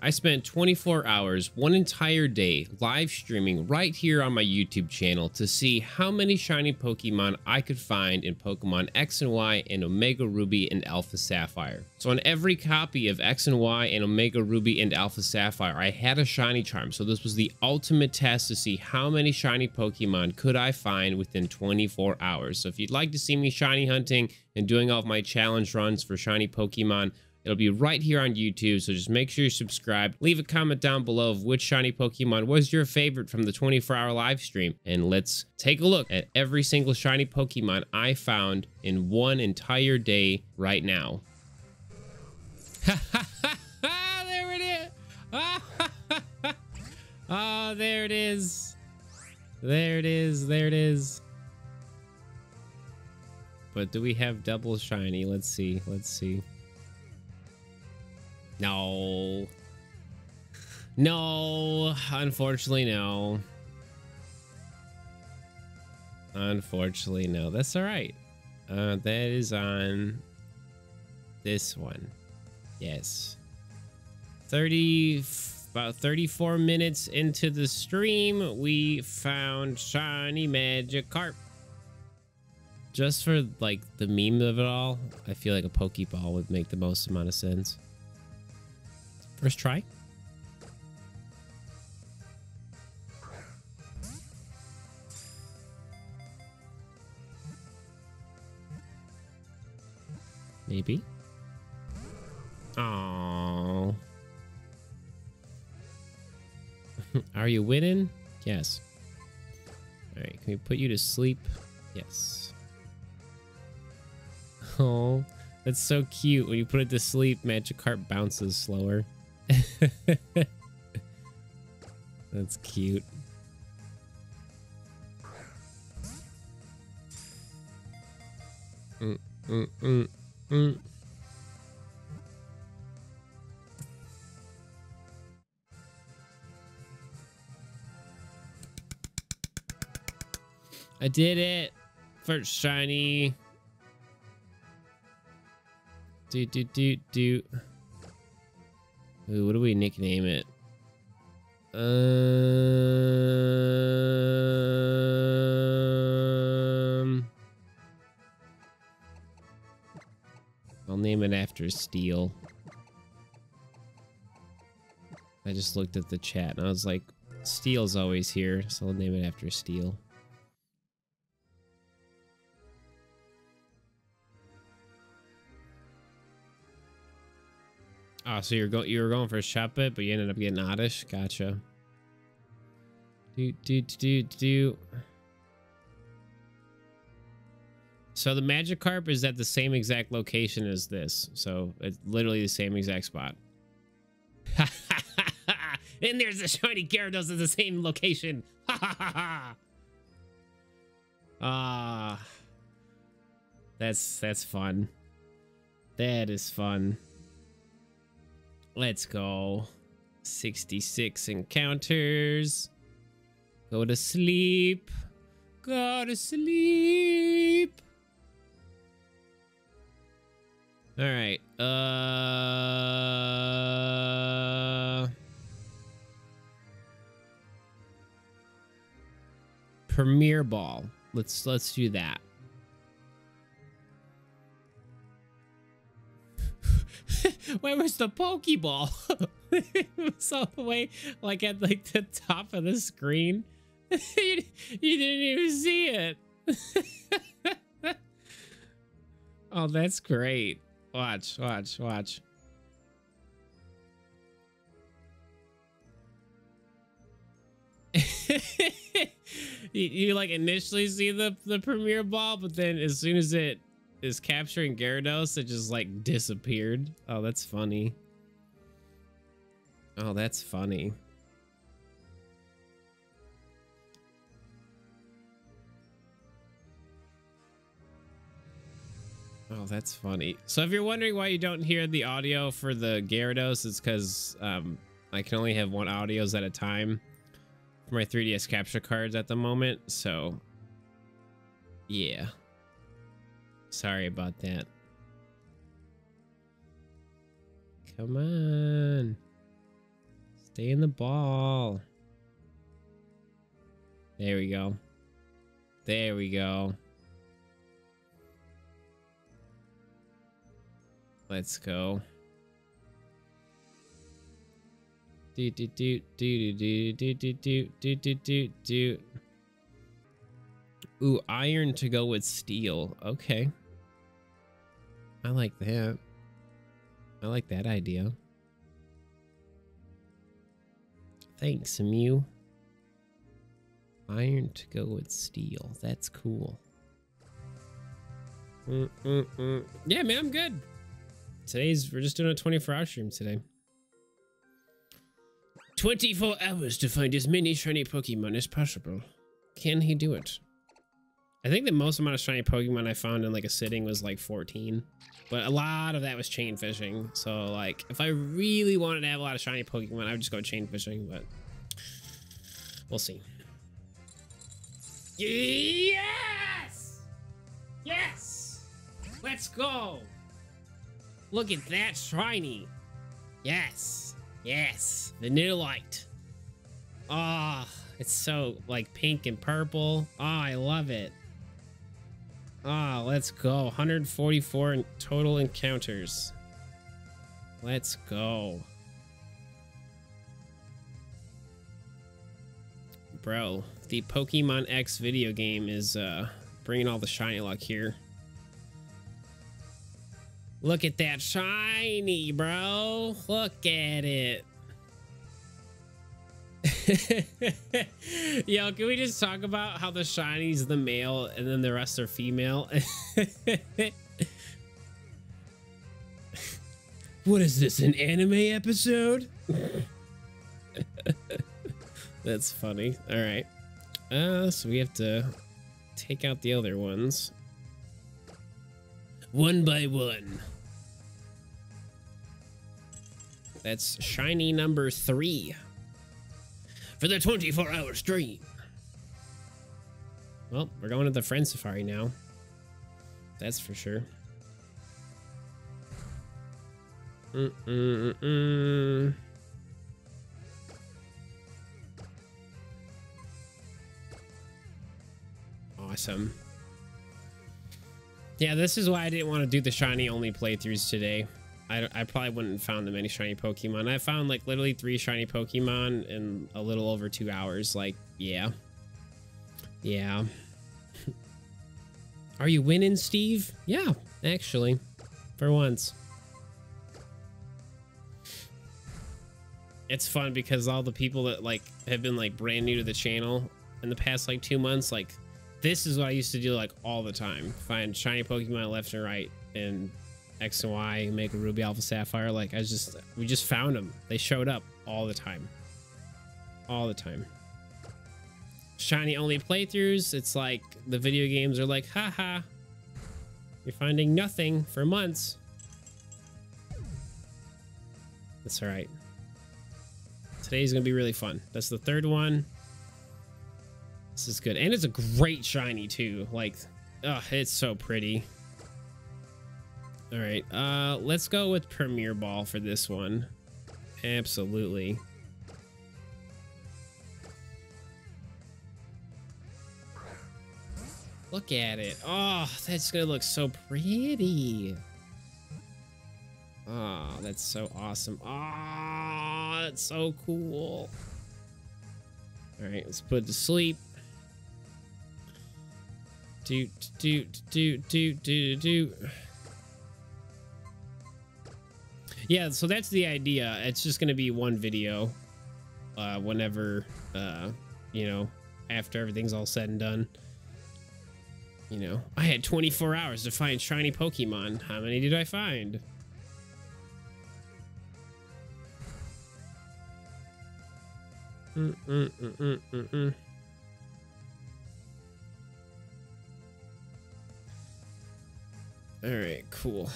I spent 24 hours, one entire day, live streaming right here on my YouTube channel to see how many shiny Pokemon I could find in Pokemon X and Y and Omega Ruby and Alpha Sapphire. So on every copy of X and Y and Omega Ruby and Alpha Sapphire, I had a shiny charm. So this was the ultimate test to see how many shiny Pokemon could I find within 24 hours. So if you'd like to see me shiny hunting and doing all of my challenge runs for shiny Pokemon, it'll be right here on YouTube, so just make sure you're subscribed. Leave a comment down below of which shiny Pokemon was your favorite from the 24-hour live stream, and let's take a look at every single shiny Pokemon I found in one entire day right now. There it is! Oh, there it is. There it is, there it is. But do we have double shiny? Let's see, let's see. No. No. Unfortunately, no. Unfortunately, no. That's all right. That is on this one. Yes. About 34 minutes into the stream, we found Shiny Magikarp. Just for, like, the meme of it all, I feel like a Pokeball would make the most amount of sense. First try. Maybe. Aww. Are you winning? Yes. All right. Can we put you to sleep? Yes. Oh, that's so cute. When you put it to sleep, Magikarp bounces slower. That's cute. I did it. First shiny. Ooh, what do we nickname it? I'll name it after Steel. I just looked at the chat and I was like, Steel's always here, so I'll name it after Steel. Oh, so you were going for a Shepit, but you ended up getting Oddish. Gotcha. So the Magikarp is at the same exact location as this. So it's literally the same exact spot. And there's the shiny Gyarados at the same location. Ah, that's fun. That is fun. Let's go. 66 encounters. Go to sleep. Go to sleep. All right. Premier Ball. Let's do that. Where was the Pokeball? It was all the way like at like the top of the screen. You didn't even see it. Oh, that's great. Watch. you like initially see the Premier Ball, but then as soon as it is capturing Gyarados, it just like disappeared. Oh, that's funny. Oh, that's funny. Oh, that's funny. So if you're wondering why you don't hear the audio for the Gyarados, it's because I can only have one audios at a time for my 3DS capture cards at the moment. So yeah. Sorry about that. Come on. Stay in the ball. There we go. There we go. Let's go. Do do do do do do do do do do do do. Ooh, iron to go with steel. Okay. I like that. I like that idea. Thanks, Mew. Iron to go with steel. That's cool. Yeah, man, I'm good. We're just doing a 24-hour stream today. 24 hours to find as many shiny Pokemon as possible. Can he do it? I think the most amount of shiny Pokemon I found in like a sitting was like 14, but a lot of that was chain fishing. So like if I really wanted to have a lot of shiny Pokemon, I would just go chain fishing, but we'll see. Yes! Yes! Let's go! Look at that shiny. Yes. Yes, Vanillite. Ah, oh, it's so like pink and purple. Ah, oh, I love it. Ah, oh, let's go. 144 in total encounters. Let's go. Bro, the Pokemon X video game is bringing all the shiny luck here. Look at that shiny, bro. Look at it. Yo, can we just talk about how the shiny's the male and then the rest are female? What is this, an anime episode? That's funny. All right. So we have to take out the other ones. One by one. That's shiny number 3 for the 24-hour stream. Well, we're going to the Friend Safari now. That's for sure. Awesome. Yeah, this is why I didn't want to do the shiny only playthroughs today. I probably wouldn't have found that many shiny Pokemon. I found like literally 3 shiny Pokemon in a little over 2 hours. Like, yeah. Yeah. Are you winning, Steve? Yeah, actually. For once. It's fun because all the people that like have been like brand new to the channel in the past like 2 months, like, this is what I used to do like all the time. Find shiny Pokemon left and right in X and Y, Mega Ruby, Alpha Sapphire. Like we just found them. They showed up all the time. All the time. Shiny only playthroughs. It's like the video games are like, haha, you're finding nothing for months. That's all right. Today's going to be really fun. That's the 3rd one. This is good. And it's a great shiny too. Like, oh, it's so pretty. All right. Let's go with Premier Ball for this one. Absolutely. Look at it. Oh, that's going to look so pretty. Oh, that's so awesome. Oh, that's so cool. All right, let's put it to sleep. Yeah, so that's the idea. It's just gonna be one video whenever you know, after everything's all said and done. You know, I had 24 hours to find shiny Pokemon. How many did I find? All right, cool.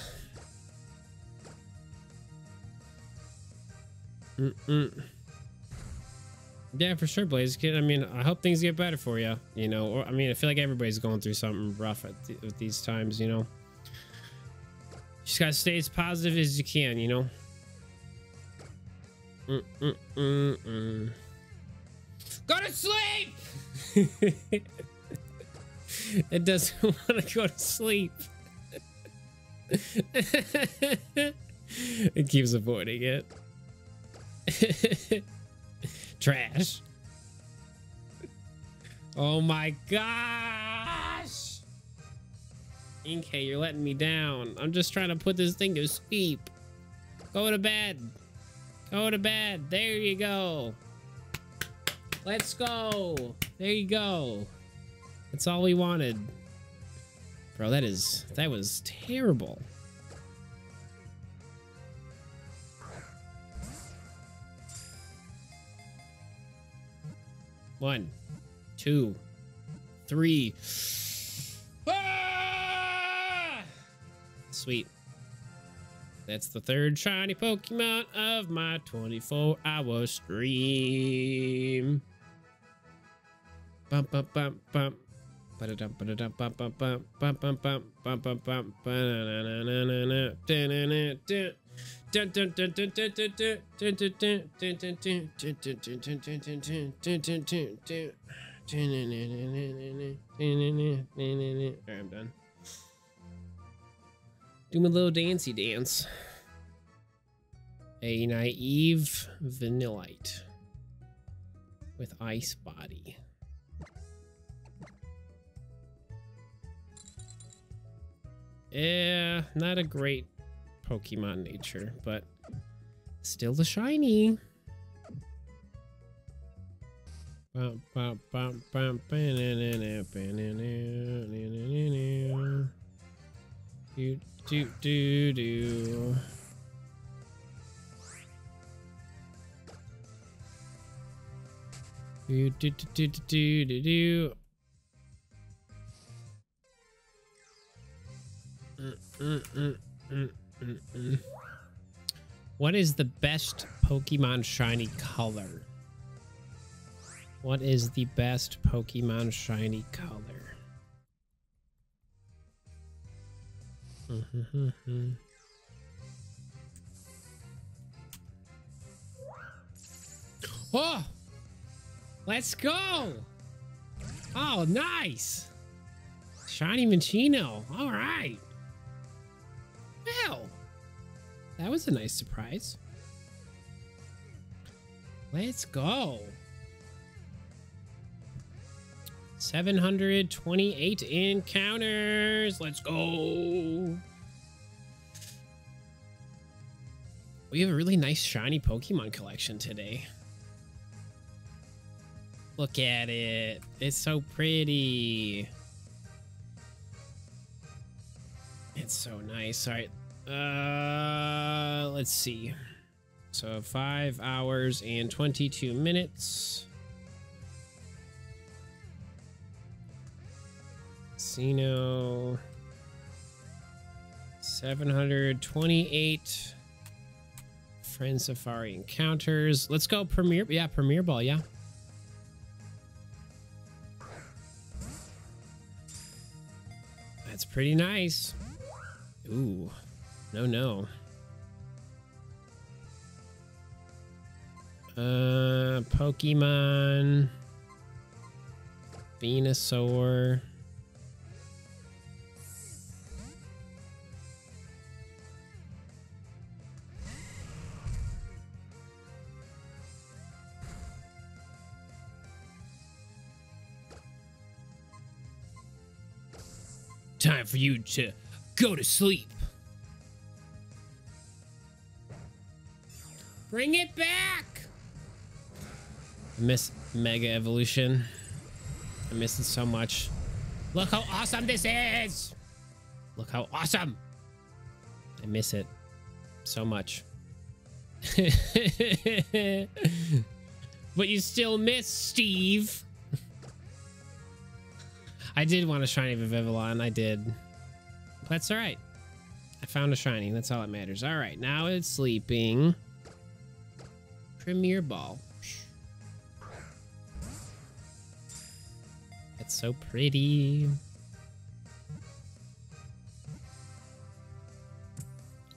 Yeah, for sure, Blaze Kid. I mean, I hope things get better for you, you know, or I mean, I feel like everybody's going through something rough at these times, you know. Just gotta stay as positive as you can, you know. Go to sleep! It doesn't want to go to sleep. It keeps avoiding it. Trash. Oh my gosh! Inkay, you're letting me down. I'm just trying to put this thing to sleep. Go to bed. Go to bed. There you go. Let's go. There you go. That's all we wanted. Bro, that was terrible. One, two, three. Ah! Sweet. That's the third shiny Pokemon of my 24-hour stream. Bump, bump, bump, bump. I'm done. Do my little dancey dance. A naive Vanillite with ice body. Yeah, not a great Pokemon nature, but still a shiny. Do do do do. Do do do do do do do. What is the best Pokemon shiny color? What is the best Pokemon shiny color? Oh! Let's go! Oh, nice! Shiny Minccino. All right. Wow. That was a nice surprise. Let's go. 728 encounters. Let's go. We have a really nice shiny Pokemon collection today. Look at it. It's so pretty. It's so nice. All right. Let's see. So 5 hours and 22 minutes. Casino. 728 Friend Safari encounters. Let's go Premier. Yeah, Premier Ball. Yeah. That's pretty nice. Ooh, no, no. Pokemon. Venusaur. Time for you to go to sleep. Bring it back. I miss Mega Evolution. I miss it so much. Look how awesome this is. Look how awesome. I miss it so much. But you still miss Steve. I did want a shiny Vivillon. I did. That's all right. I found a shiny. That's all that matters. All right. Now it's sleeping. Premier Ball. That's so pretty.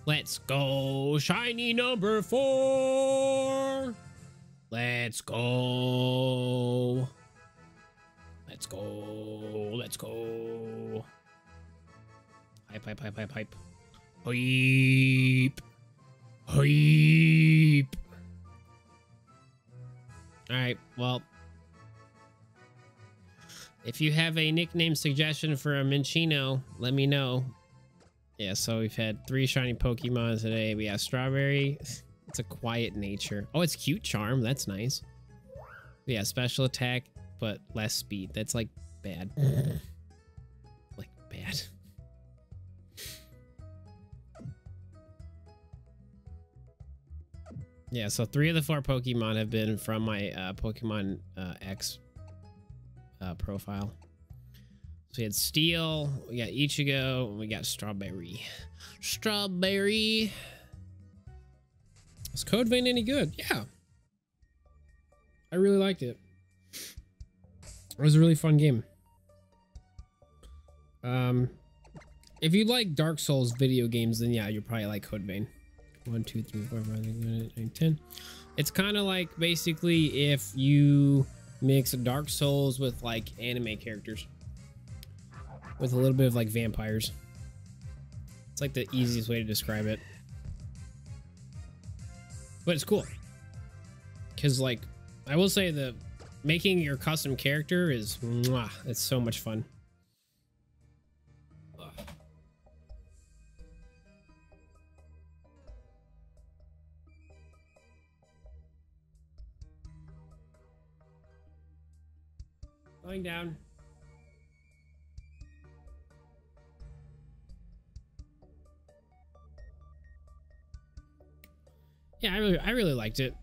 Let's go shiny number 4. Let's go. Let's go. Let's go. Hype, hype, hype, hype, hype. Hype. Hype. Alright, well. If you have a nickname suggestion for a Minccino, let me know. Yeah, so we've had 3 shiny Pokemon today. We have Strawberry. It's a quiet nature. Oh, it's cute charm. That's nice. Yeah, special attack, but less speed. That's like bad. Like bad. Yeah, so 3 of the 4 Pokemon have been from my Pokemon X profile. So we had Steel, we got Ichigo, and we got Strawberry. Strawberry! Is Code Vein any good? Yeah. I really liked it. It was a really fun game. If you like Dark Souls video games, then yeah, you'll probably like Code Vein. 1, 2, 3, 4, 5, 6, 7, 8, 9, 10. It's kind of like basically if you mix Dark Souls with like anime characters. With a little bit of like vampires. It's like the easiest way to describe it. But it's cool. Cause like, I will say that making your custom character is, mwah, it's so much fun. Ugh. Lying down. Yeah, I really liked it.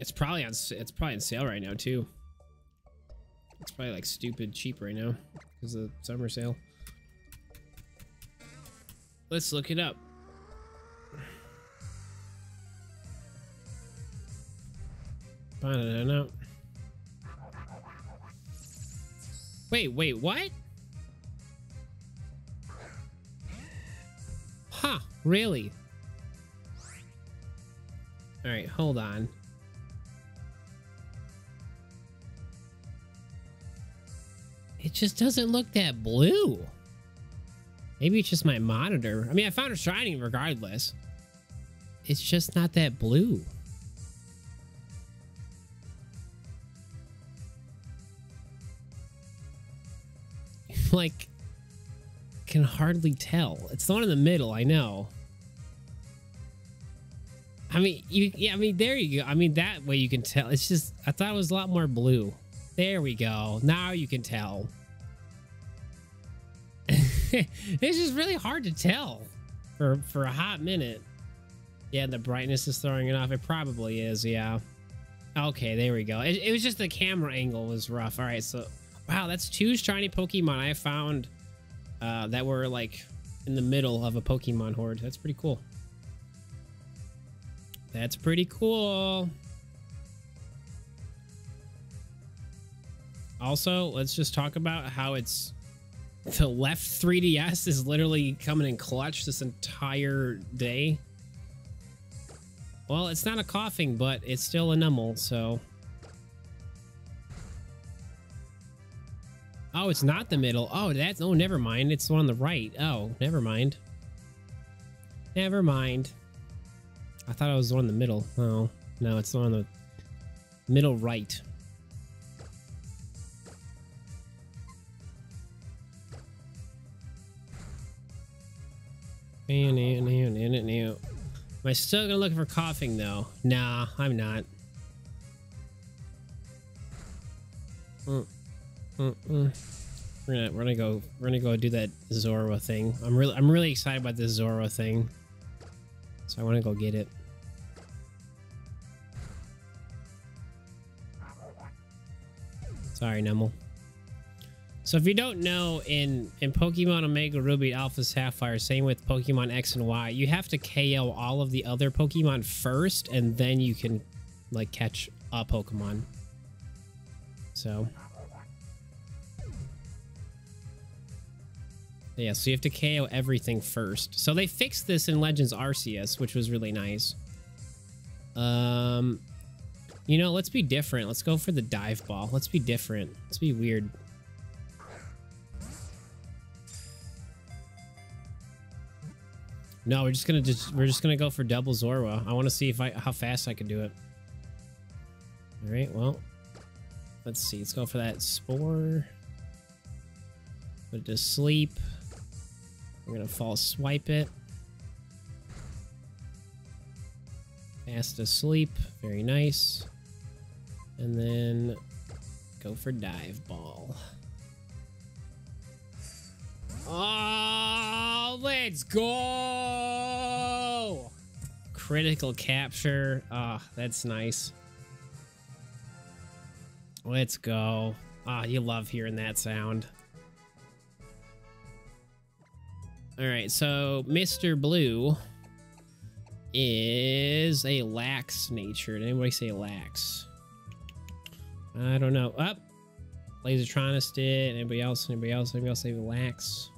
It's probably on sale right now too. It's probably like stupid cheap right now because of the summer sale. Let's look it up. Wait, what? Huh, really? All right, hold on. It just doesn't look that blue. Maybe it's just my monitor. I mean, I found it shining regardless. It's just not that blue. Like, can hardly tell. It's the one in the middle, I know. I mean, yeah, there you go. I mean, that way you can tell. It's just, I thought it was a lot more blue. There we go. Now you can tell. It's just really hard to tell for a hot minute. Yeah, the brightness is throwing it off. It probably is, yeah. Okay, there we go. It was just the camera angle was rough. All right, so, wow, that's 2 shiny Pokemon I found. That were like in the middle of a Pokemon horde. That's pretty cool. That's pretty cool. Also, let's just talk about how it's the left 3DS is literally coming in clutch this entire day. Well, it's not a coughing, but it's still a numble, so. Oh, it's not the middle. Oh, that's... Oh, never mind. It's the one on the right. Oh, never mind. Never mind. I thought it was the one in the middle. Oh, no, it's the one on the middle right. Am I still going to look for coughing, though? Nah, I'm not. We're gonna go do that Zorua thing. I'm really excited about this Zorua thing, so I want to go get it. Sorry, Numble. So if you don't know, in Pokemon Omega Ruby, Alpha Sapphire, same with Pokemon X and Y, you have to KO all of the other Pokemon first, and then you can like catch a Pokemon. So. Yeah, so you have to KO everything first. So they fixed this in Legends Arceus, which was really nice. You know, let's be different. Let's go for the dive ball. Let's be different. Let's be weird. No, we're just gonna go for double Zorua. I want to see if how fast I can do it. All right, well, let's see. Let's go for that spore. Put it to sleep. We're gonna false swipe it. Fast asleep. Very nice. And then go for dive ball. Oh, let's go! Critical capture. Ah, oh, that's nice. Let's go. Ah, oh, you love hearing that sound. All right, so Mr. Blue is a lax nature. Did anybody say lax? I don't know. Up. Oh, Lasertronus did. Anybody else? Anybody else? Anybody else say lax?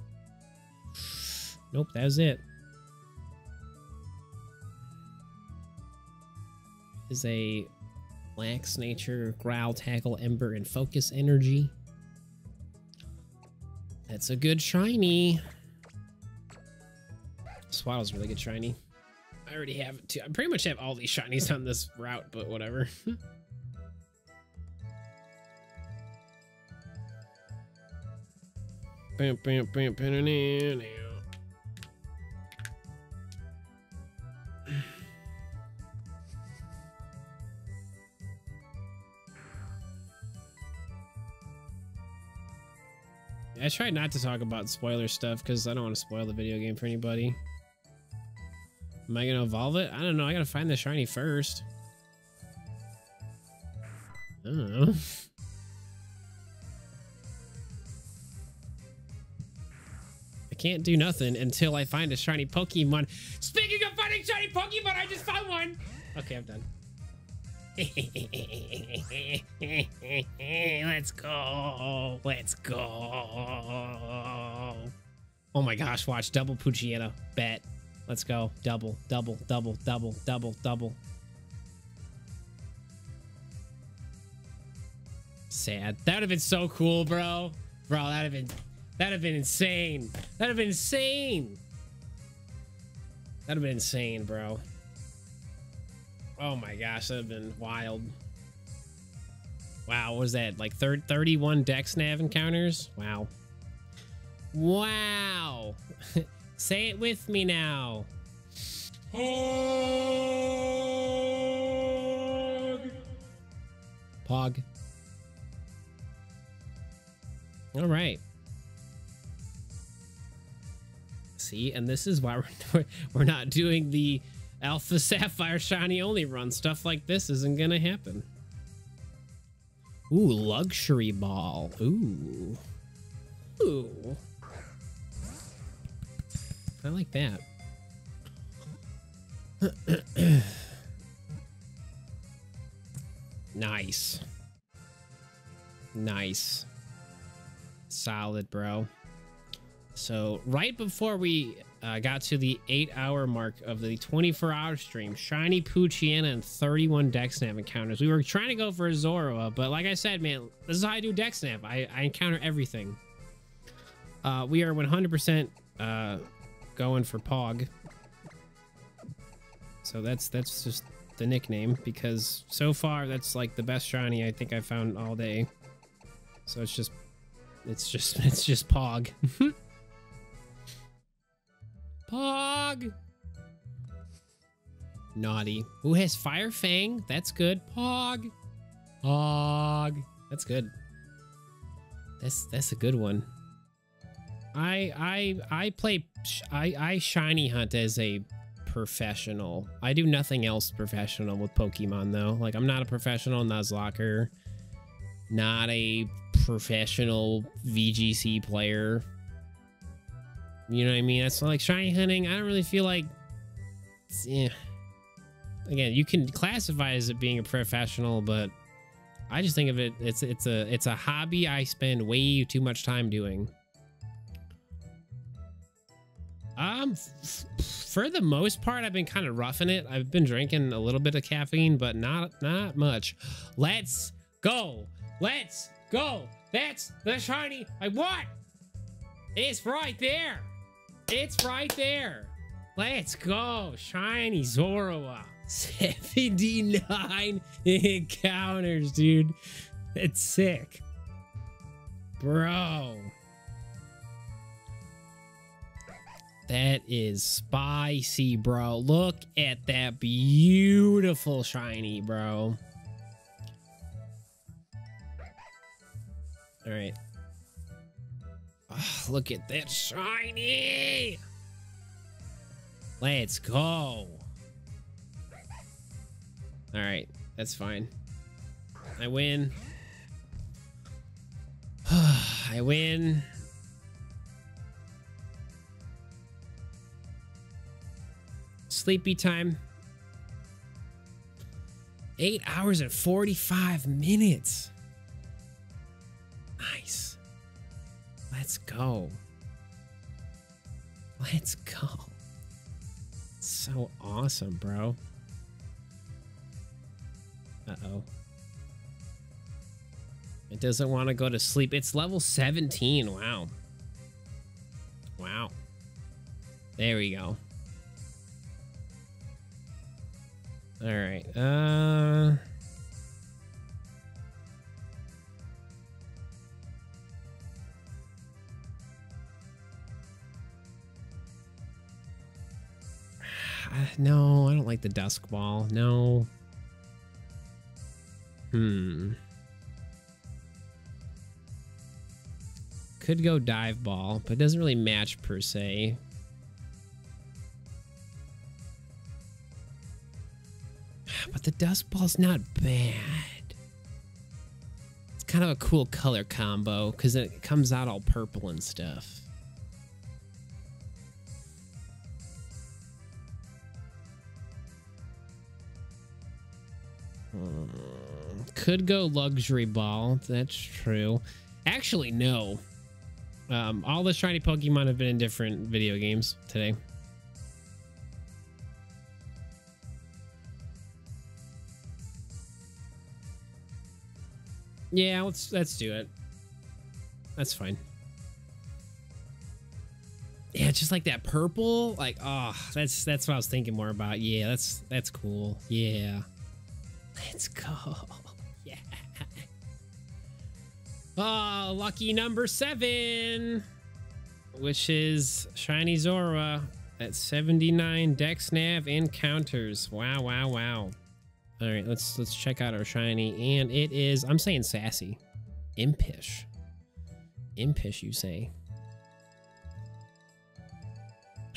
Nope, that was it. Is a lax nature, growl, tackle, ember, and focus energy. That's a good shiny. Swaddle's really good shiny. I already have it too. I pretty much have all these shinies on this route, but whatever. I tried not to talk about spoiler stuff because I don't want to spoil the video game for anybody. Am I gonna evolve it? I don't know. I gotta find the shiny first. I don't know. I can't do nothing until I find a shiny Pokemon. Speaking of finding shiny Pokemon, I just found one! Okay, I'm done. Let's go. Let's go. Oh my gosh, watch. Double Poochyena. Bet. Let's go. Double, double, double, double, double, double. Sad. That would have been so cool, bro. Bro, that'd have been insane. That'd have been insane, bro. Oh my gosh, that'd have been wild. Wow, what was that? Like 31 Dex Nav encounters? Wow. Wow. Say it with me now. Pog. Pog. All right. See, and this is why we're not doing the Alpha Sapphire Shiny only run. Stuff like this isn't gonna happen. Ooh, luxury ball. Ooh. Ooh. I like that. Nice. Nice. Solid, bro. So right before we got to the 8-hour mark of the 24-hour stream, shiny Poochyena and 31 Dex Nav encounters. We were trying to go for a Zorua, but like I said, man, this is how I do Dex Nav. I encounter everything. We are 100% going for Pog. So that's just the nickname, because so far that's like the best shiny I think I found all day. So it's just Pog. Pog. Naughty. Who has Fire Fang? That's good. Pog. Pog. That's good. That's a good one. I shiny hunt as a professional. I do nothing else professional with Pokemon though. Like, I'm not a professional Nuzlocker, not a professional VGC player. You know what I mean? That's like shiny hunting. I don't really feel like. Eh. Again, you can classify as it being a professional, but I just think of it. It's a hobby I spend way too much time doing. For the most part, I've been kind of roughing it. I've been drinking a little bit of caffeine, but not much. Let's go. Let's go. That's the shiny I want. It's right there. It's right there. Let's go. Shiny Zorua. 79 encounters, dude. It's sick. Bro. That is spicy, bro. Look at that beautiful shiny, bro. All right. Oh, look at that shiny. Let's go. All right. That's fine. I win. I win. Sleepy time. 8 hours and 45 minutes. Nice. Let's go. Let's go. So awesome, bro. Uh-oh. It doesn't want to go to sleep. It's level 17. Wow. Wow. There we go. All right. No, I don't like the dusk ball. No. Could go dive ball, but it doesn't really match per se. But the dust ball's not bad. It's kind of a cool color combo because it comes out all purple and stuff. Could go luxury ball. That's true. Actually, no. All the shiny Pokemon have been in different video games today. Yeah, let's do it. That's fine. Yeah, just like that purple, like, oh, that's what I was thinking more about. Yeah, that's cool. Yeah. Let's go. Yeah. Oh, lucky number 7, which is Shiny Zorua at 79 Dex Nav encounters. Wow, wow, wow. All right, let's check out our shiny, and it is, I'm saying sassy. Impish. Impish, you say.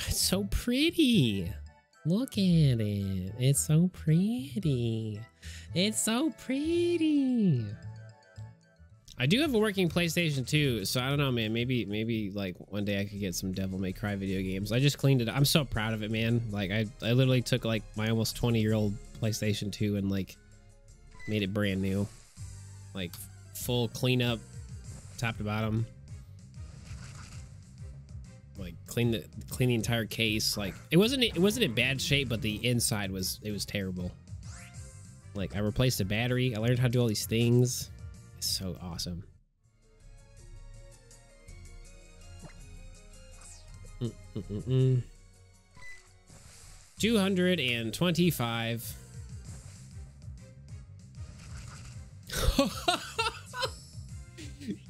It's so pretty. Look at it. It's so pretty. It's so pretty. I do have a working PlayStation 2, so I don't know, man. Maybe like one day I could get some Devil May Cry video games. I just cleaned it up. I'm so proud of it, man. Like I literally took like my almost 20-year-old PlayStation 2 and like made it brand new, like full cleanup, top to bottom, like clean the entire case. Like it wasn't in bad shape, but the inside was terrible. Like I replaced the battery. I learned how to do all these things. It's so awesome. Mm-mm-mm-mm. 225.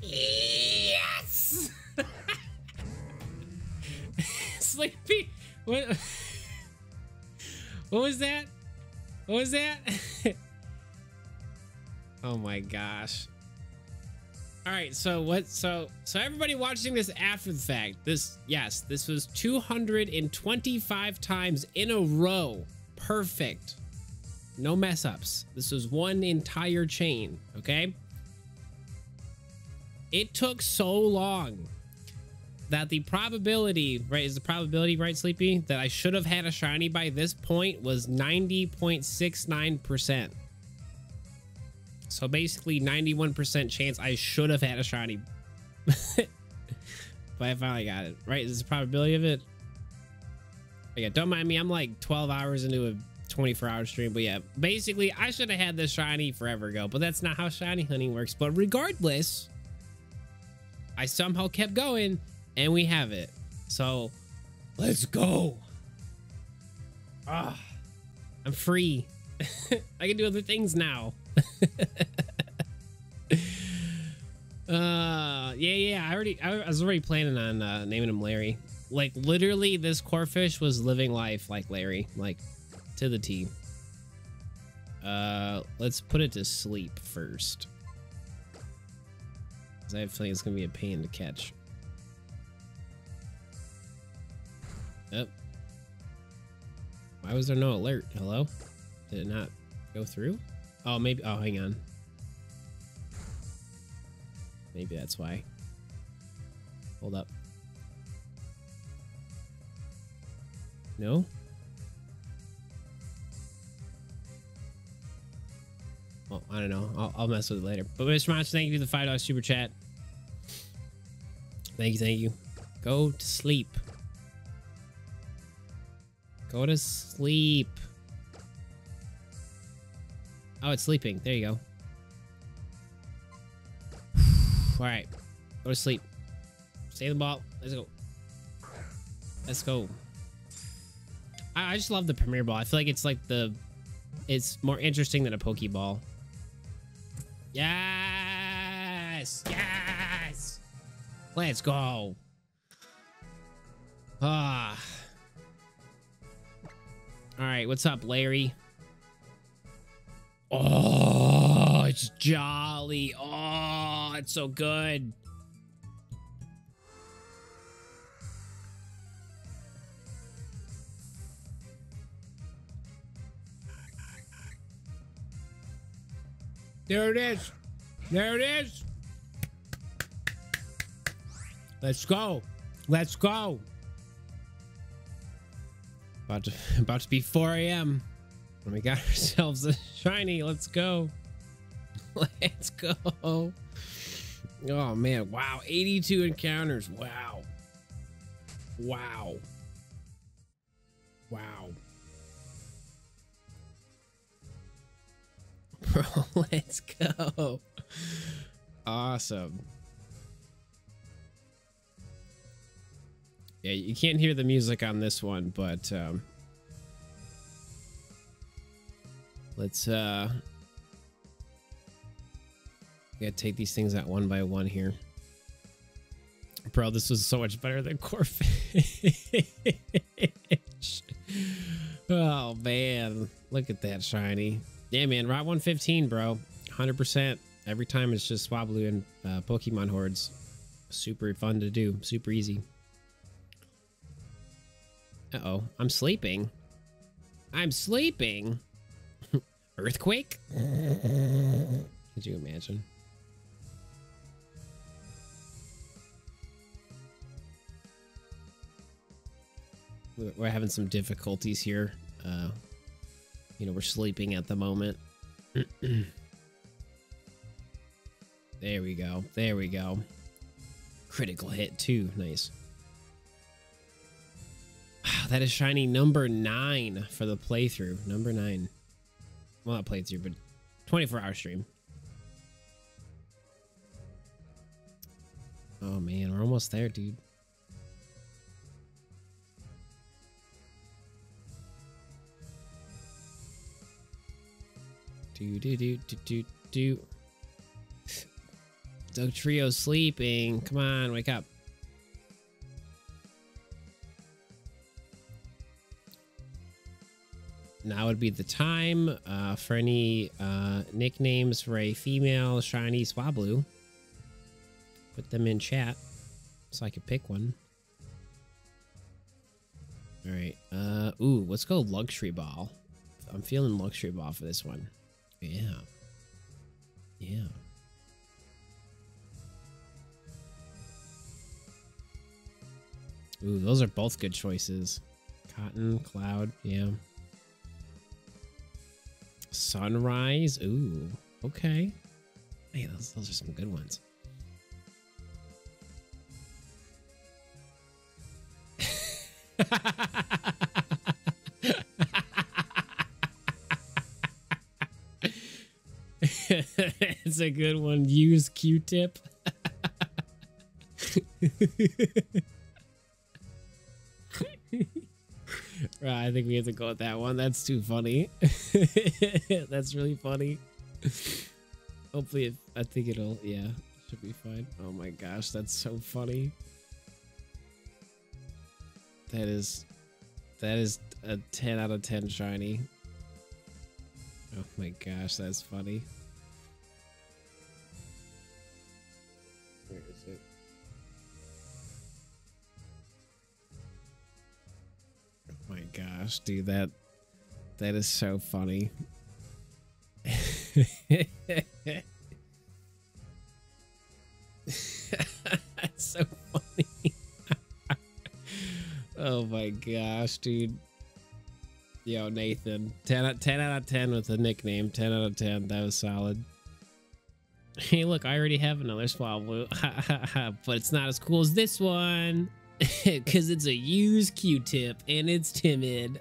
Yes. Sleepy. What was that? What was that? Oh my gosh. All right, so what? So everybody watching this after the fact, this was 225 times in a row. Perfect. No mess ups. This was one entire chain, okay? It took so long that the probability, right? Is the probability right, Sleepy? That I should have had a shiny by this point was 90.69%. So basically 91% chance I should have had a shiny. But I finally got it, right? Is this the probability of it? yeah, don't mind me. I'm like 12 hours into a 24-hour stream, but yeah, basically I should have had this shiny forever ago, but that's not how shiny hunting works. But regardless, I somehow kept going and we have it. So let's go. Ah, I'm free. I can do other things now. Yeah, I was already planning on naming him Larry. Like, literally, this Corphish was living life like Larry, like to the T. Let's put it to sleep first, because I have a feeling it's gonna be a pain to catch. Oh, why was there no alert? Hello? Did it not go through? Oh, maybe. Oh, hang on. Maybe that's why. Hold up. No? Well, I don't know. I'll mess with it later. But Mr. Monster, thank you for the $5 super chat. Thank you, thank you. Go to sleep. Go to sleep. Oh, it's sleeping. There you go. All right, go to sleep. Stay in the ball. Let's go. Let's go. I just love the Premier Ball. I feel like it's like it's more interesting than a Pokeball. Yes, yes. Let's go. Ah. All right, what's up, Larry? Oh, it's jolly. Oh, it's so good. There it is. There it is. Let's go. Let's go. About to be 4 a.m. when we got ourselves a shiny. Let's go. Let's go. Oh, man. Wow. 82 encounters. Wow. Wow. Wow. Bro, let's go. Awesome. Yeah, you can't hear the music on this one, but... Let's we gotta take these things out one by one here. Bro, this was so much better than Corphish. Oh man, look at that shiny. Yeah man, Route 115, bro. 100%. Every time it's just Swablu and Pokemon hordes. Super fun to do, super easy. Uh-oh, I'm sleeping. I'm sleeping. Earthquake? Could you imagine? We're having some difficulties here. You know, we're sleeping at the moment. There we go. There we go. Critical hit too. Nice. That is shiny number 9 for the playthrough. Number 9. Well, not playthrough, but 24-hour stream. Oh, man. We're almost there, dude. Do-do-do-do-do-do. Doug Trio's sleeping. Come on, wake up. Now would be the time for any nicknames for a female shiny Swablu. Put them in chat so I could pick one. All right. Ooh, let's go Luxury Ball. I'm feeling Luxury Ball for this one. Yeah. Yeah. Ooh, those are both good choices. Cotton, Cloud, yeah. Sunrise. Ooh, okay. Hey, those are some good ones. That's a good one. Use Q-tip. Right, I think we have to go with that one. That's too funny. That's really funny. Hopefully, I think it'll, yeah, should be fine. Oh my gosh, that's so funny. That is a 10 out of 10 shiny. Oh my gosh, that's funny. Where is it? Oh my gosh, dude, that is so funny. That's so funny. Oh my gosh, dude. Yo, Nathan. 10 out of 10 with the nickname. 10 out of 10. That was solid. Hey, look, I already have another Swablu. But it's not as cool as this one. Because it's a used Q-tip and it's timid.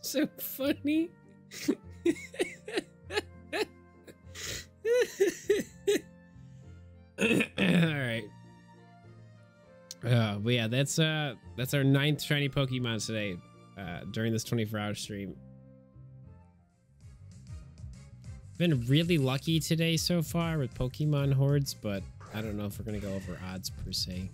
So funny. All right. But yeah, that's our 9th shiny Pokemon today during this 24-hour stream. Been really lucky today so far with Pokemon hordes, but I don't know if we're gonna go over odds per se.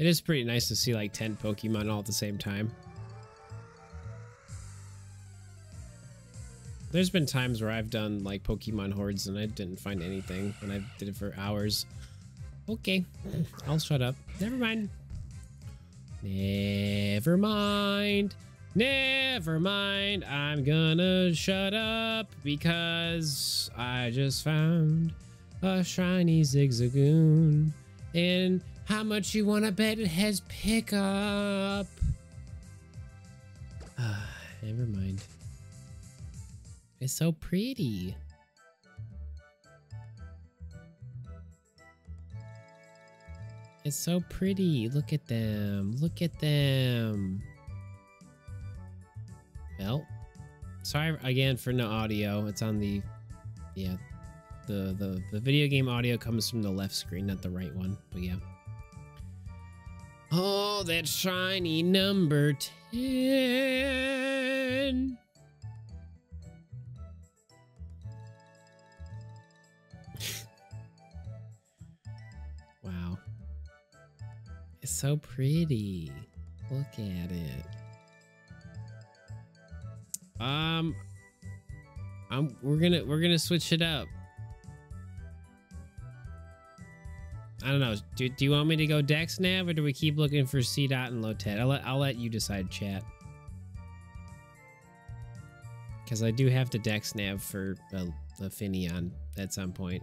It is pretty nice to see like 10 Pokemon all at the same time. There's been times where I've done like Pokemon hordes and I didn't find anything and I did it for hours. Okay, I'll shut up. Never mind. Never mind. Never mind, I'm gonna shut up because I just found a shiny Zigzagoon. And how much you wanna bet it has pickup? Never mind. It's so pretty. It's so pretty. Look at them. Look at them. Well, sorry again for no audio. It's on the, yeah, the video game audio comes from the left screen, not the right one, but yeah. Oh, that shiny number 10. Wow. It's so pretty. Look at it. We're gonna switch it up. I don't know. Do you want me to go Dex Nav or do we keep looking for C Dot and Lotet? I'll let you decide, chat. Because I do have to Dex Nav for a Finneon at some point.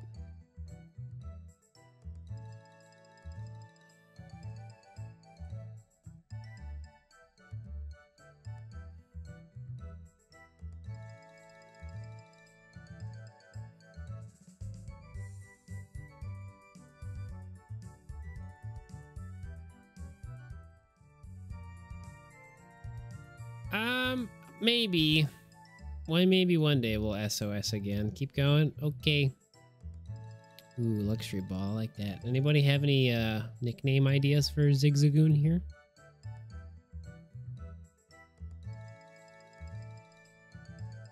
Maybe. Why, maybe one day we'll SOS again. Keep going. Okay. Ooh, luxury ball. I like that. Anybody have any nickname ideas for Zigzagoon here?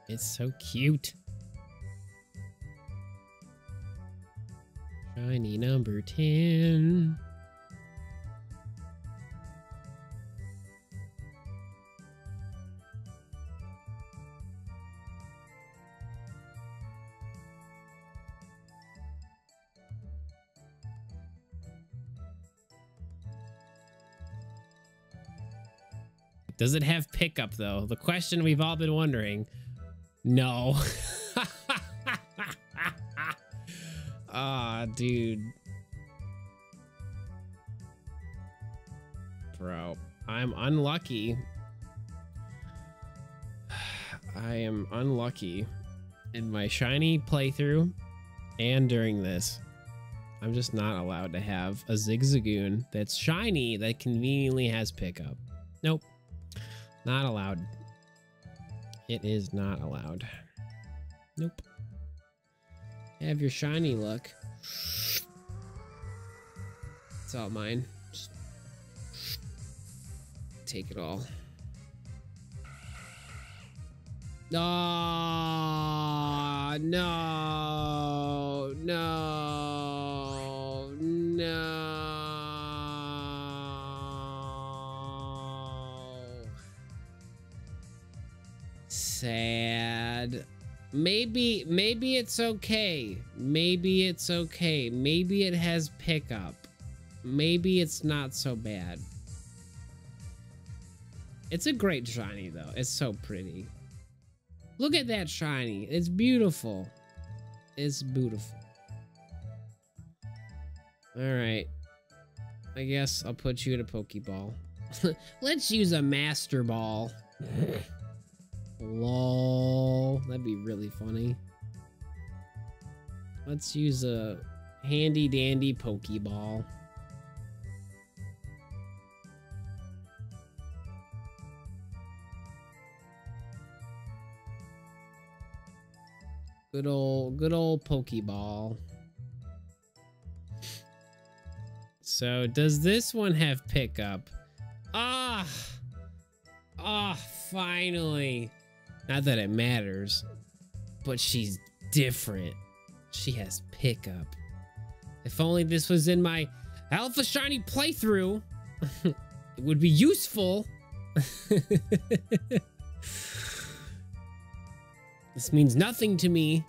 It's so cute. Shiny number 10. Does it have pickup, though? The question we've all been wondering. No. Ah, dude. throw. I'm unlucky. I am unlucky in my shiny playthrough and during this. I'm just not allowed to have a Zigzagoon that's shiny that conveniently has pickup. Nope. Not allowed. It is not allowed. Nope. Have your shiny look. It's all mine. Just take it all. Oh, no, no, no. Sad. Maybe it's okay. Maybe it's okay. Maybe it has pickup. Maybe it's not so bad. It's a great shiny, though. It's so pretty. Look at that shiny. It's beautiful. It's beautiful. All right. I guess I'll put you in a Pokeball. Let's use a Master Ball. Lol. That'd be really funny. Let's use a handy dandy Pokeball. Good old Pokeball. So, does this one have pickup? Ah! Ah, finally! Not that it matters, but she's different. She has pickup. If only this was in my Alpha Shiny playthrough, it would be useful. This means nothing to me.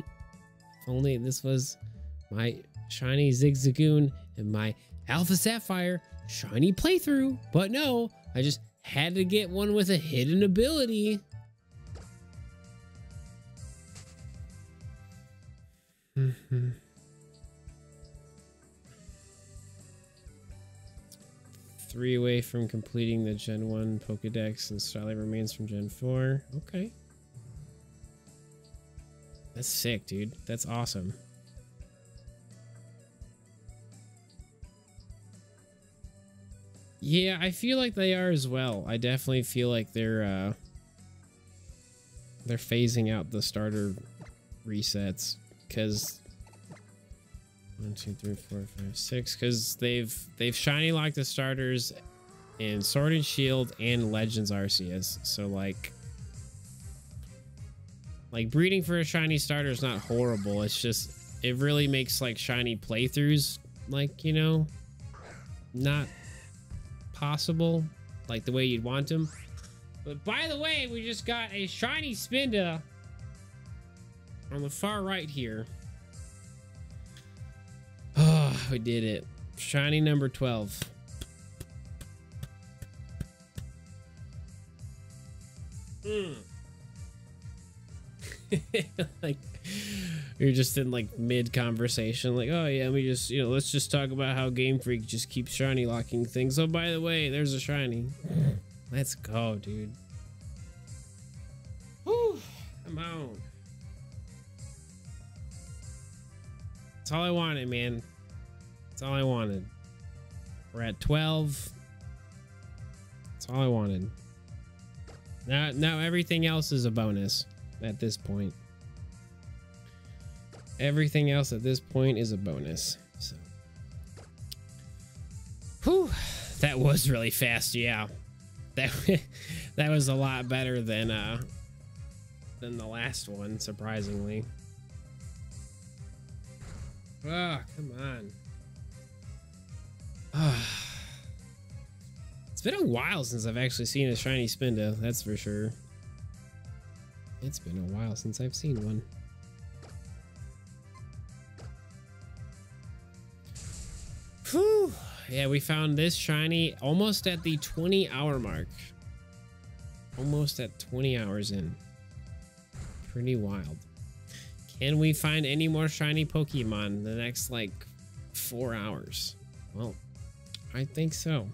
If only this was my Shiny Zigzagoon and my Alpha Sapphire Shiny playthrough. But no, I just had to get one with a hidden ability. Three away from completing the Gen 1 Pokedex and Starlight remains from Gen 4. Okay. That's sick, dude. That's awesome. Yeah, I feel like they are as well. I definitely feel like they're phasing out the starter resets because 1, 2, 3, 4, 5, 6 because they've shiny locked the starters in Sword and Shield and Legends Arceus. So like breeding for a shiny starter is not horrible. It's just, it really makes like shiny playthroughs, like, you know, not possible, like the way you'd want them. But by the way, we just got a shiny Spinda on the far right here. Oh, we did it. Shiny number 12. Like, you're just in like mid conversation, like, oh yeah, we just, you know, let's just talk about how Game Freak just keeps shiny locking things. Oh, by the way, there's a shiny. Let's go, dude. Whew, I'm out. That's all I wanted, man. That's all I wanted. We're at 12. That's all I wanted. Now everything else is a bonus. At this point, everything else at this point is a bonus. So, whew, that was really fast. Yeah, that was a lot better than the last one, surprisingly. Oh, come on. Oh. It's been a while since I've actually seen a shiny Spinda, that's for sure. It's been a while since I've seen one. Whew. Yeah, we found this shiny almost at the 20-hour mark. Almost at 20 hours in. Pretty wild. Can we find any more shiny Pokemon in the next, like, 4 hours? Well, I think so.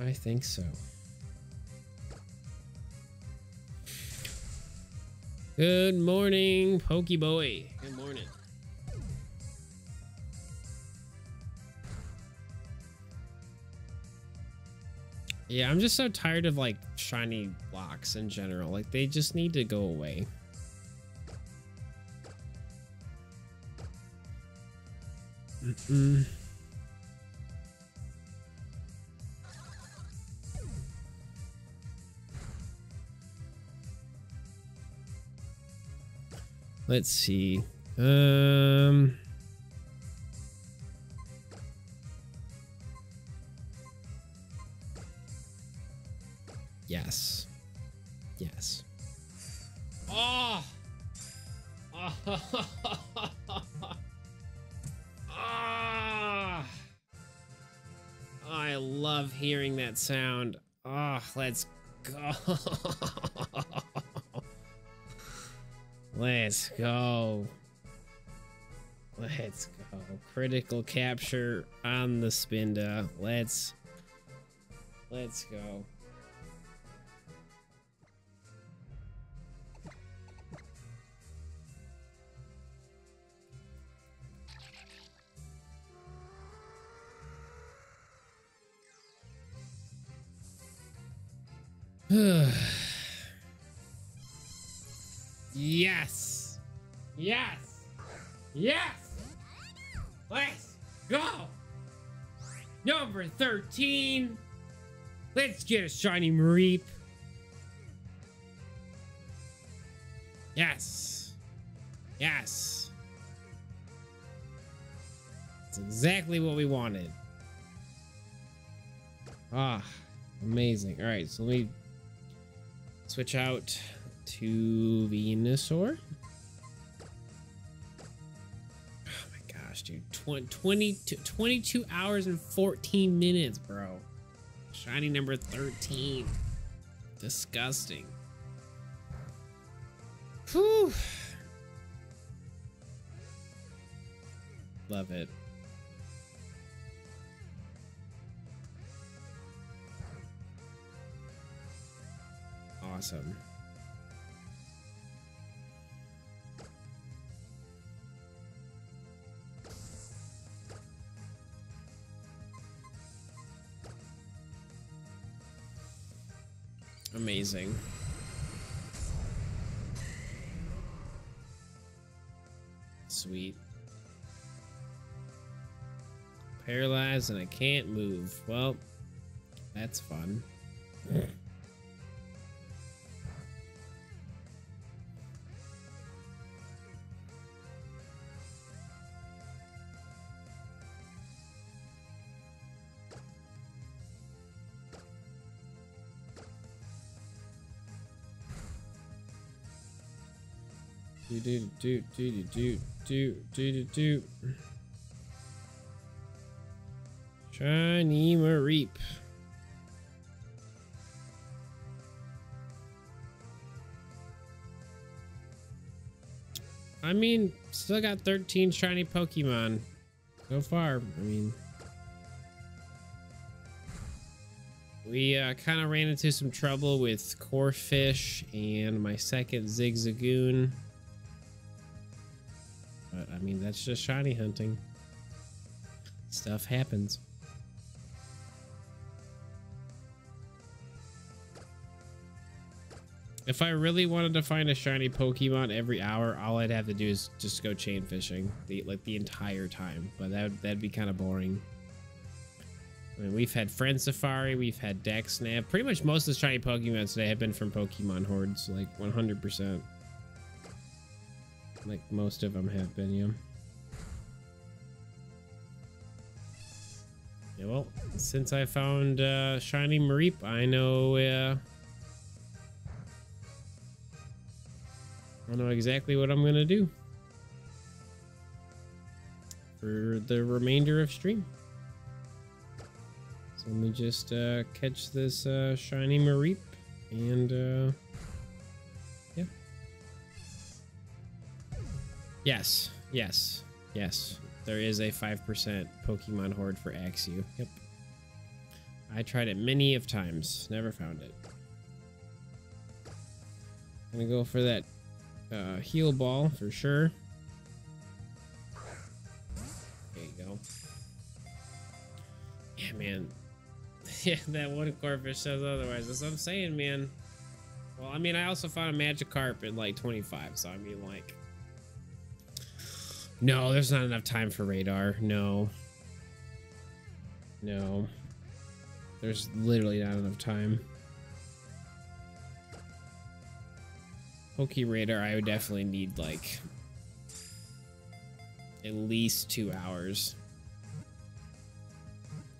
I think so. Good morning, Pokeboy. Good morning. Yeah, I'm just so tired of like shiny blocks in general. Like they just need to go away. Let's see. Yes. Yes. Oh! Ah! I love hearing that sound. Ah, oh, let's go. Let's go. Let's go. Critical capture on the Spinda. Let's go. Yes! Yes! Yes! Let's go! Number 13! Let's get a Shiny Mareep! Yes! Yes! That's exactly what we wanted. Ah, amazing. Alright, so let me switch out to Venusaur. Oh my gosh, dude. 22 hours and 14 minutes, bro. Shiny number 13. Disgusting. Whew. Love it. Awesome. Amazing. Sweet. Paralyzed and I can't move. Well, that's fun. Do. Shiny Mareep. I mean, still got 13 shiny Pokemon so far. I mean, we kind of ran into some trouble with Corphish and my second Zigzagoon. But, I mean, that's just shiny hunting. Stuff happens. If I really wanted to find a shiny Pokemon every hour, all I'd have to do is just go chain fishing, the entire time. But that'd be kind of boring. I mean, we've had Friend Safari, we've had Dex Nav. Pretty much most of the shiny Pokemon today have been from Pokemon Hordes, like 100%. Like most of them have been, yeah. Yeah, well, since I found Shiny Mareep, I know exactly what I'm gonna do for the remainder of stream. So let me just catch this Shiny Mareep and. Yes, yes, yes. There is a 5% Pokemon Horde for Axew. Yep. I tried it many of times, never found it. I'm gonna go for that heal ball for sure. There you go. Yeah, man. Yeah, that one Corpus says otherwise. That's what I'm saying, man. Well, I mean, I also found a Magikarp in like 25, so I mean, like... No, there's not enough time for radar. No. No. There's literally not enough time. Poke radar, I would definitely need like... at least 2 hours.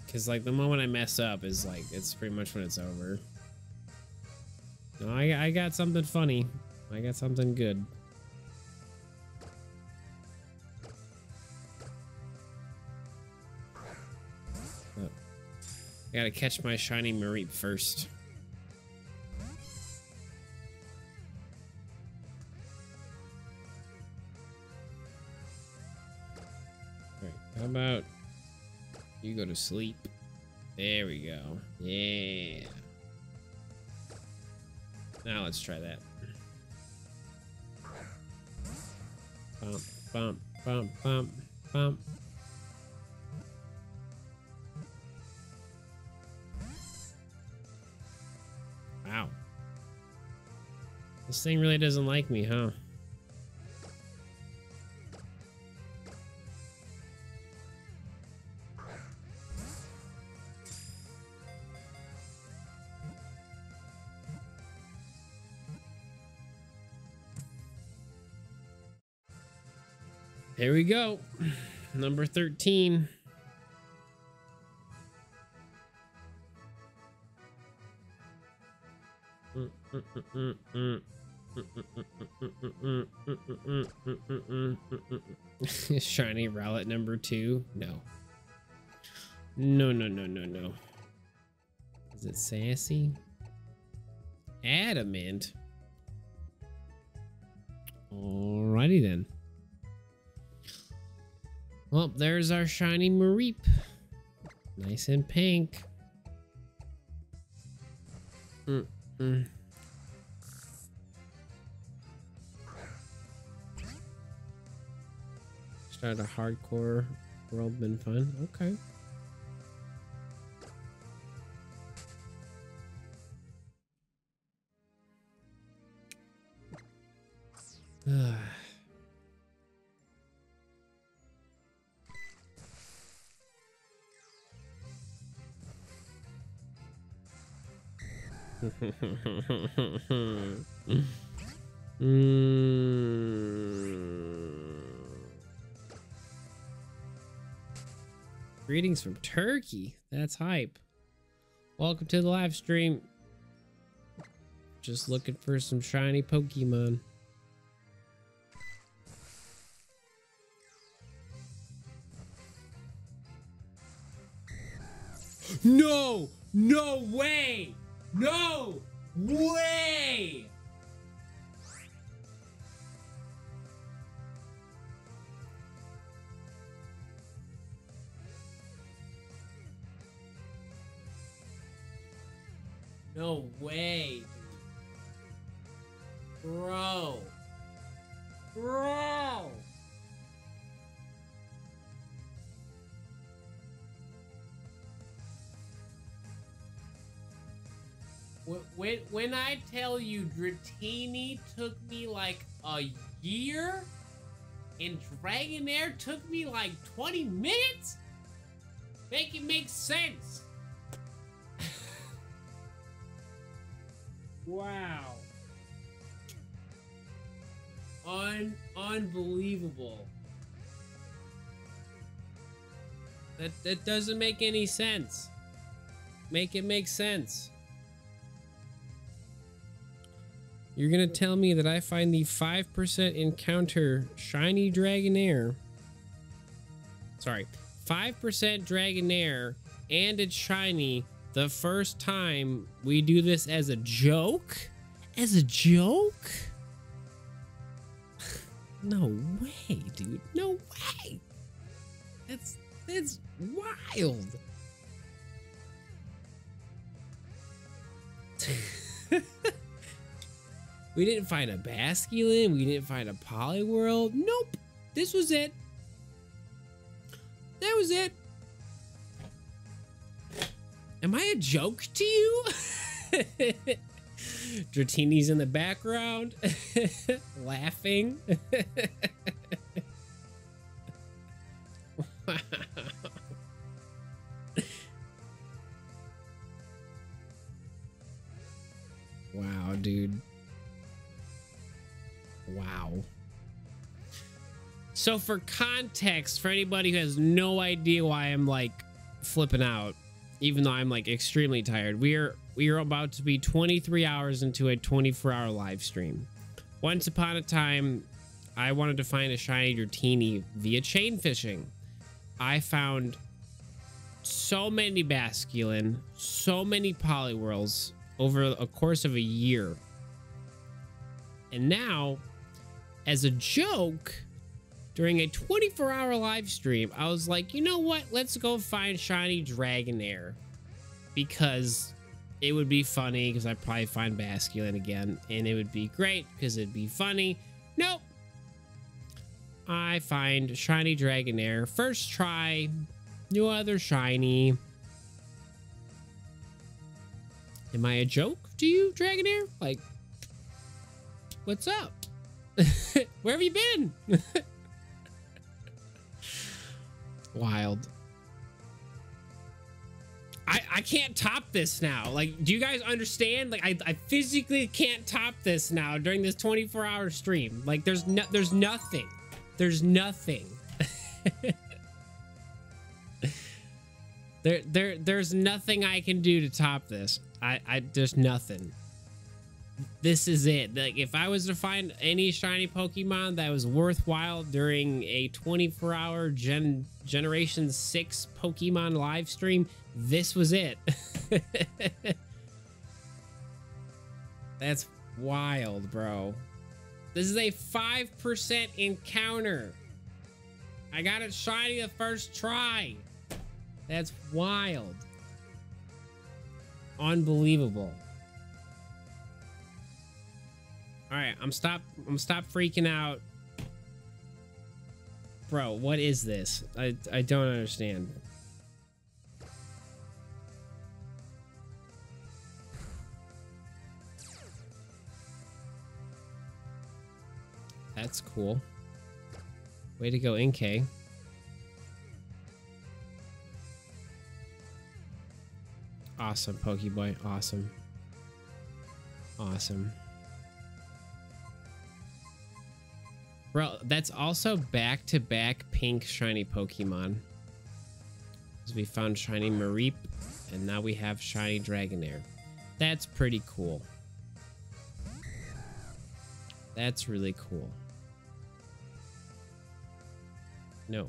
Because like the moment I mess up is like, it's pretty much when it's over. No, I got something funny. I got something good. Oh. I gotta catch my Shiny Mareep first. Alright, how about you go to sleep? There we go. Yeah. Now let's try that. Bump, bump, bump, bump, bump. Wow. This thing really doesn't like me, huh? Here we go. Number 13. Shiny Rowlet number 2? No. No, no, no, no, no. Is it sassy? Adamant. Alrighty then. Well, there's our Shiny Mareep. Nice and pink. Mm-mm. Started a hardcore world, been fun. Okay. Greetings from Turkey. That's hype. Welcome to the live stream. Just looking for some shiny Pokemon. No! No way! No way! No way, bro. Bro. When I tell you Dratini took me like a year and Dragonair took me like 20 minutes? Make it make sense. Wow. Unbelievable. That doesn't make any sense. Make it make sense. You're gonna tell me that I find the 5% encounter Shiny Dragonair. Sorry, 5% Dragonair and it's shiny the first time we do this as a joke? As a joke? No way, dude. No way. That's wild. We didn't find a Basculin. We didn't find a Poliwhirl. Nope. This was it. That was it. Am I a joke to you? Dratini's in the background, laughing. Wow. Wow, dude. Wow. So for context, for anybody who has no idea why I'm like flipping out, even though I'm like extremely tired, we are about to be 23 hours into a 24-hour live stream. Once upon a time, I wanted to find a Shiny Dratini via chain fishing. I found so many Basculin, so many Poliwhirls over a course of a year. And now, as a joke, during a 24-hour live stream, I was like, you know what? Let's go find Shiny Dragonair because it would be funny because I'd probably find Basculin again and it would be great because it'd be funny. Nope. I find Shiny Dragonair. First try. No other shiny. Am I a joke to you, Dragonair? Like, what's up? Where have you been? Wild. I can't top this now. Like, do you guys understand? Like, I physically can't top this now during this 24-hour stream. Like, there's nothing. There's nothing. There's nothing I can do to top this. There's nothing. This is it. Like, if I was to find any shiny Pokemon that was worthwhile during a 24-hour Generation 6 Pokemon live stream, this was it. That's wild, bro. This is a 5% encounter. I got it shiny the first try. That's wild. Unbelievable. All right, I'm stop freaking out. Bro, what is this? I don't understand. That's cool. Way to go, NK. Awesome, Pokeboy. Awesome. Awesome. Bro, that's also back-to-back pink shiny Pokemon. Because we found Shiny Mareep, and now we have Shiny Dragonair. That's pretty cool. That's really cool. No.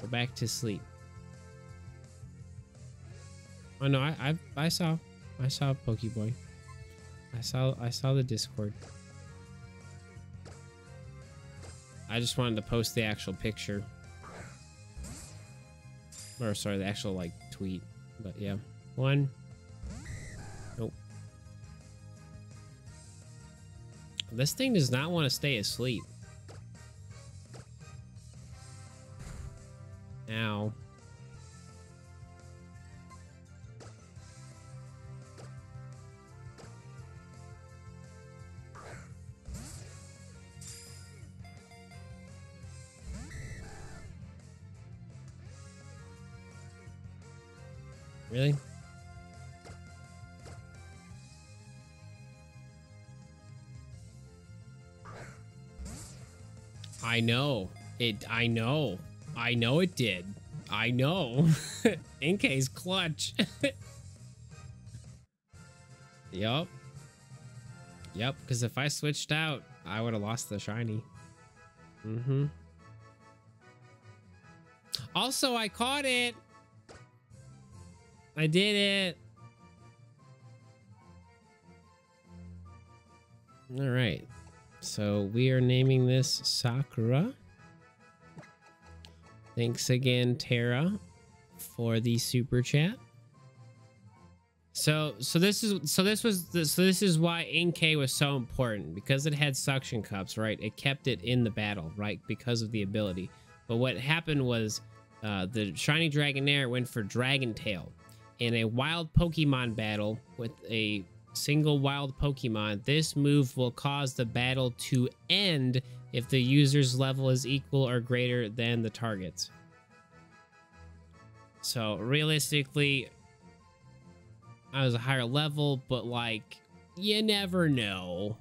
Go back to sleep. Oh no, I saw Pokeboy. I saw the Discord. I just wanted to post the actual picture. Or sorry, the actual like tweet. But yeah. One. Nope. This thing does not want to stay asleep. Ow. Really? I know it. I know it did. I know. NK's clutch. Yup. Yup. Because if I switched out, I would have lost the shiny. Mm-hmm. Also, I caught it. I did it. All right. So we are naming this Sakura. Thanks again, Tara, for the super chat. So this is why Inkay was so important, because it had suction cups, right? It kept it in the battle, right? Because of the ability. But what happened was the Shiny Dragonair went for Dragon Tail. In a wild Pokemon battle with a single wild Pokemon, this move will cause the battle to end if the user's level is equal or greater than the target's. So realistically, I was a higher level, but like, you never know.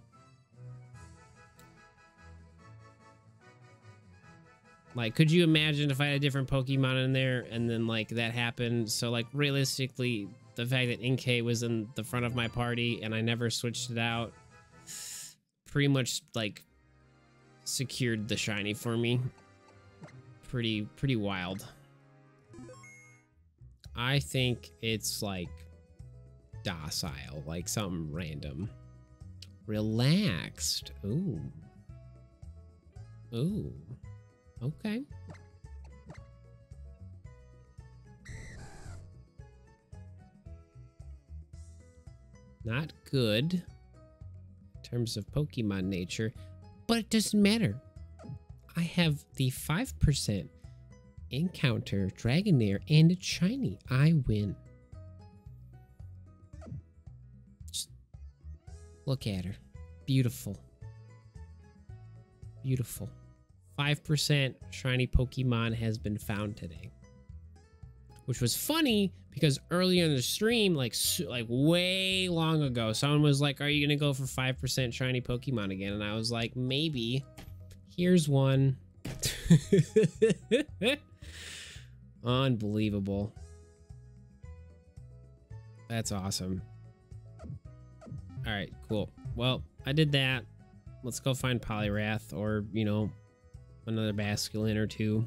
Like, could you imagine if I had a different Pokemon in there and then like that happened? So like realistically, the fact that Inkay was in the front of my party and I never switched it out pretty much like secured the shiny for me. Pretty wild. I think it's like docile, like something random. Relaxed. Ooh. Ooh. Okay. Not good in terms of Pokemon nature, but it doesn't matter. I have the 5% encounter Dragonair and it's shiny. I win. Look at her. Beautiful. Beautiful. 5% shiny Pokemon has been found today. Which was funny because earlier in the stream, like way long ago, someone was like, are you going to go for 5% shiny Pokemon again? And I was like, maybe. Here's one. Unbelievable. That's awesome. All right, cool. Well, I did that. Let's go find Poliwrath or, you know, another Basculin or two.